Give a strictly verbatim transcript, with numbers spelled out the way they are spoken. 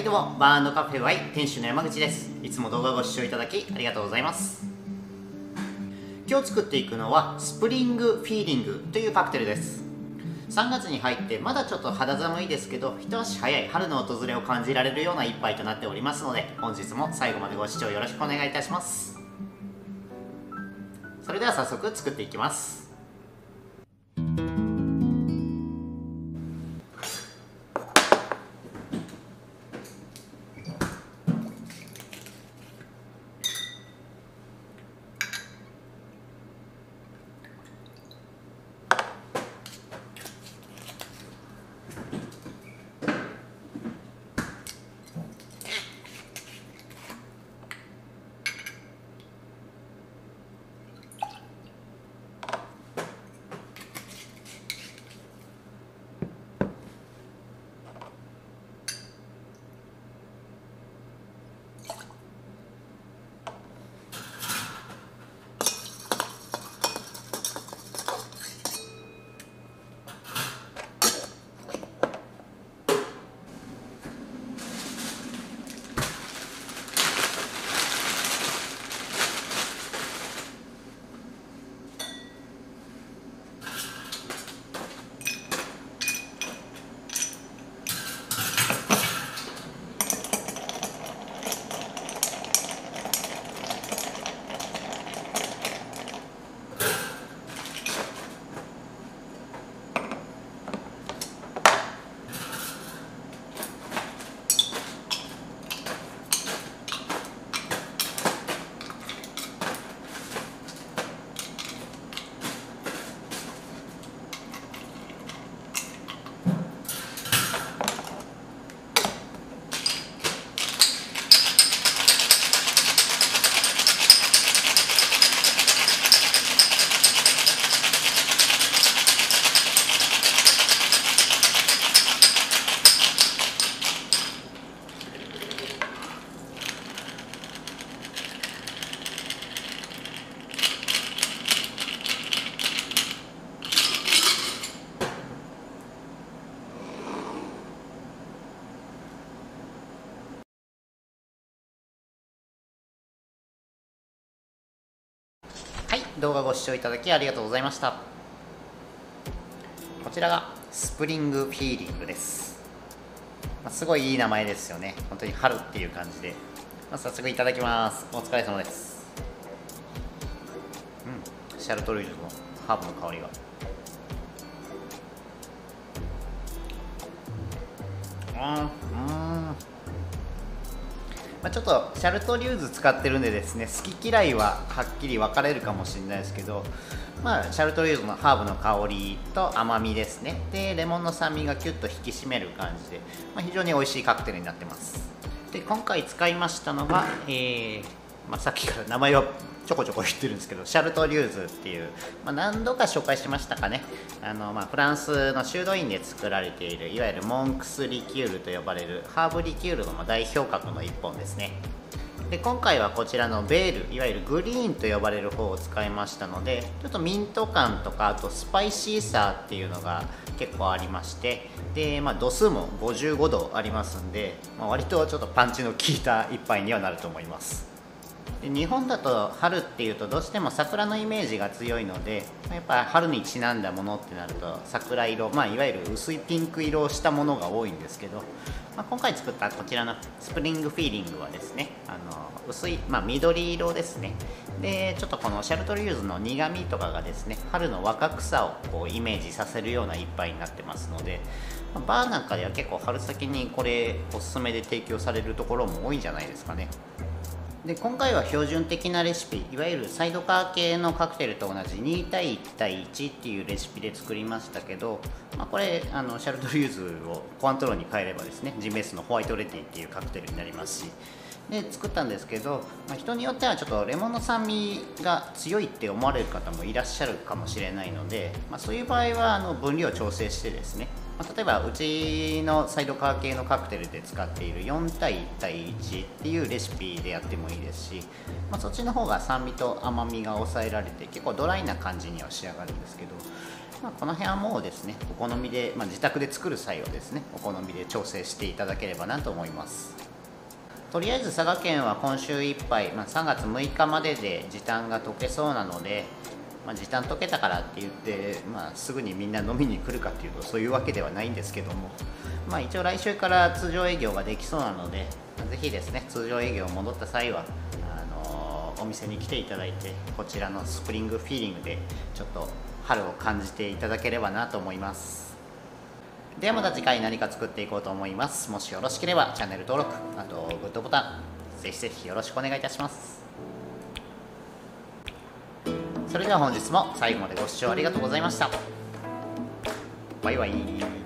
はいどうも、バー&カフェ Y 店主の山口です。いつも動画をご視聴いただきありがとうございます。今日作っていくのはスプリングフィーリングというカクテルです。さんがつに入ってまだちょっと肌寒いですけど、一足早い春の訪れを感じられるような一杯となっておりますので、本日も最後までご視聴よろしくお願いいたします。それでは早速作っていきます。動画ご視聴いただきありがとうございました。こちらがスプリングフィーリングです。まあ、すごいいい名前ですよね。本当に春っていう感じで、まあ、早速いただきます。お疲れ様です。うん、シャルトルイズのハーブの香りが、うんうん、まあ、ちょっとシャルトリューズ使ってるんでですね、好き嫌いははっきり分かれるかもしれないですけど、まあ、シャルトリューズのハーブの香りと甘みですね、でレモンの酸味がキュッと引き締める感じで、まあ、非常に美味しいカクテルになってます。で今回使いましたのが、えーまあ、さっきから名前をちょこちょこ言ってるんですけど、シャルトリューズっていう、まあ、何度か紹介しましたかね、あの、まあ、フランスの修道院で作られている、いわゆるモンクスリキュールと呼ばれるハーブリキュールの代表格のいっぽんですね。で今回はこちらのベール、いわゆるグリーンと呼ばれる方を使いましたので、ちょっとミント感とか、あとスパイシーさっていうのが結構ありまして、で、まあ、度数もごじゅうごどありますんで、まあ、割とちょっとパンチの効いた一杯にはなると思います。で日本だと春っていうとどうしても桜のイメージが強いので、やっぱ春にちなんだものってなると桜色、まあ、いわゆる薄いピンク色をしたものが多いんですけど、まあ、今回作ったこちらのスプリングフィーリングはですね、あの薄い、まあ、緑色ですね。でちょっとこのシャルトリューズの苦みとかがですね、春の若草をこうイメージさせるような一杯になってますので、まあ、バーなんかでは結構春先にこれおすすめで提供されるところも多いんじゃないですかね。で今回は標準的なレシピ、いわゆるサイドカー系のカクテルと同じにたいいちたいいちっていうレシピで作りましたけど、まあ、これあのシャルトリューズをコアントロンに変えればですね、ジンベースのホワイトレディっていうカクテルになりますし、で作ったんですけど、まあ、人によってはちょっとレモンの酸味が強いって思われる方もいらっしゃるかもしれないので、まあ、そういう場合はあの分量を調整してですね、まあ、例えばうちのサイドカー系のカクテルで使っているよんたいいちたいいちっていうレシピでやってもいいですし、まあ、そっちの方が酸味と甘みが抑えられて結構ドライな感じには仕上がるんですけど、まあ、この辺はもうですねお好みで、まあ、自宅で作る際はですねお好みで調整していただければなと思います。とりあえず佐賀県は今週いっぱい、まあ、さんがつむいかまでで時短が解けそうなので、まあ、時短解けたからって言って、まあ、すぐにみんな飲みに来るかっていうとそういうわけではないんですけども、まあ、一応来週から通常営業ができそうなので、まあ、ぜひですね通常営業戻った際はあのー、お店に来ていただいてこちらのスプリングフィーリングでちょっと春を感じていただければなと思います。ではまた次回何か作っていこうと思います。もしよろしければチャンネル登録、あとグッドボタンぜひぜひよろしくお願いいたします。それでは本日も最後までご視聴ありがとうございました。バイバイ。